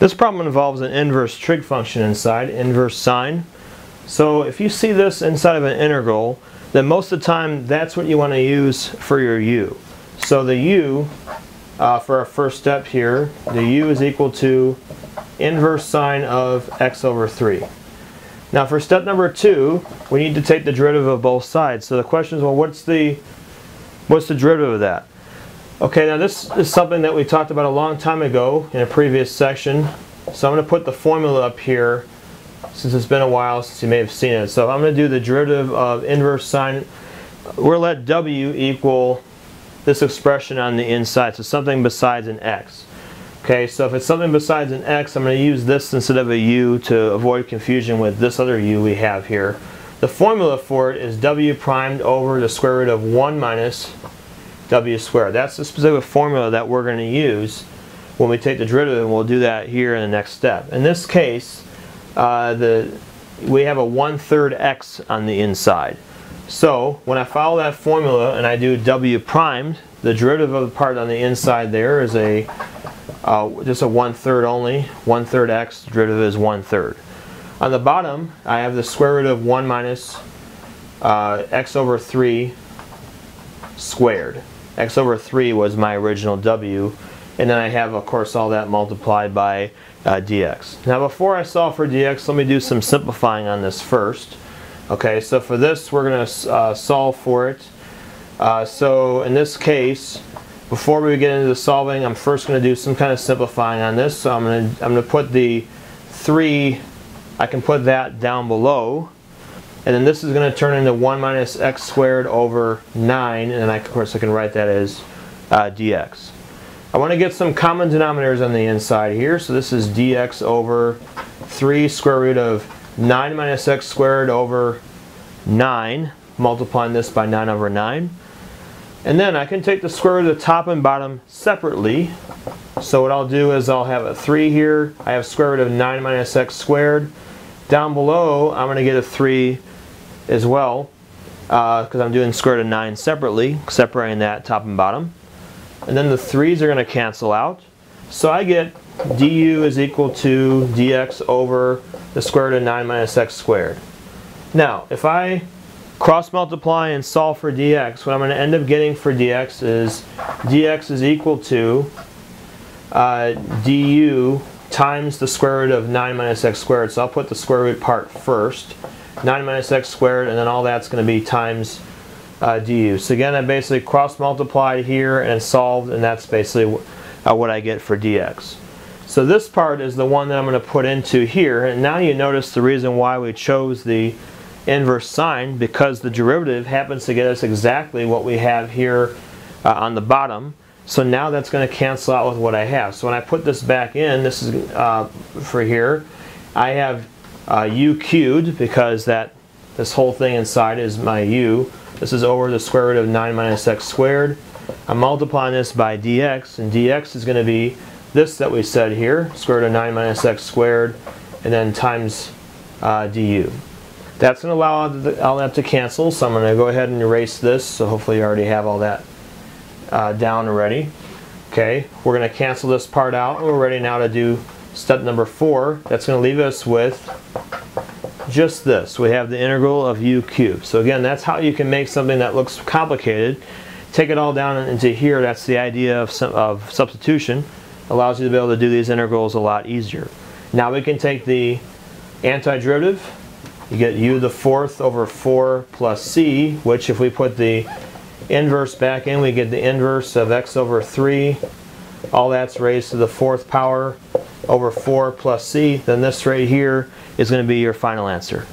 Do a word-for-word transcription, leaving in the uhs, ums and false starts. This problem involves an inverse trig function inside, inverse sine. So if you see this inside of an integral, then most of the time that's what you want to use for your u. So the u, uh, for our first step here, the u is equal to inverse sine of x over three. Now for step number two, we need to take the derivative of both sides. So the question is, well, what's the, what's the derivative of that? Okay, now this is something that we talked about a long time ago in a previous section. So I'm going to put the formula up here since it's been a while since you may have seen it. So I'm going to do the derivative of inverse sine. We're going to let w equal this expression on the inside, so something besides an x. Okay, so if it's something besides an x, I'm going to use this instead of a u to avoid confusion with this other u we have here. The formula for it is w primed over the square root of one minus w squared. That's the specific formula that we're going to use when we take the derivative, and we'll do that here in the next step. In this case, uh, the, we have a one-third x on the inside. So when I follow that formula and I do w primed, the derivative of the part on the inside there is a Uh, just a one-third only, one-third x, derivative is one-third. On the bottom, I have the square root of one minus uh, x over three squared. X over three was my original w, and then I have, of course, all that multiplied by uh, dx. Now before I solve for dx, let me do some simplifying on this first. Okay, so for this, we're going to uh, solve for it. Uh, so in this case, before we get into the solving, I'm first going to do some kind of simplifying on this. So I'm going to, I'm going to put the three, I can put that down below. And then this is going to turn into one minus x squared over nine. And then I, of course I can write that as uh, dx. I want to get some common denominators on the inside here. So this is dx over three square root of nine minus x squared over nine. Multiplying this by nine over nine. And then I can take the square root of the top and bottom separately. So what I'll do is I'll have a three here. I have square root of nine minus x squared. Down below, I'm going to get a three as well, because uh, I'm doing square root of nine separately, separating that top and bottom. And then the threes are going to cancel out. So I get du is equal to dx over the square root of nine minus x squared. Now, if I cross multiply and solve for dx, what I'm going to end up getting for dx is dx is equal to uh, du times the square root of nine minus x squared. So I'll put the square root part first, nine minus x squared, and then all that's going to be times uh, du. So again, I basically cross multiplied here and solved, and that's basically uh, what I get for dx. So this part is the one that I'm going to put into here, and now you notice the reason why we chose the inverse sine, because the derivative happens to get us exactly what we have here uh, on the bottom. So now that's going to cancel out with what I have. So when I put this back in, this is uh, for here, I have uh, u cubed, because that this whole thing inside is my u. This is over the square root of nine minus x squared. I'm multiplying this by dx, and dx is going to be this that we said here, square root of nine minus x squared, and then times uh, du. That's going to allow all that to cancel, so I'm going to go ahead and erase this. So hopefully you already have all that uh, down already. Okay, we're going to cancel this part out, and we're ready now to do step number four. That's going to leave us with just this. We have the integral of u cubed. So again, that's how you can make something that looks complicated. Take it all down into here. That's the idea of, some, of substitution. Allows you to be able to do these integrals a lot easier. Now we can take the antiderivative. You get u to the fourth over four plus c, which if we put the inverse back in, we get the inverse of x over three. All that's raised to the fourth power over four plus c. Then this right here is going to be your final answer.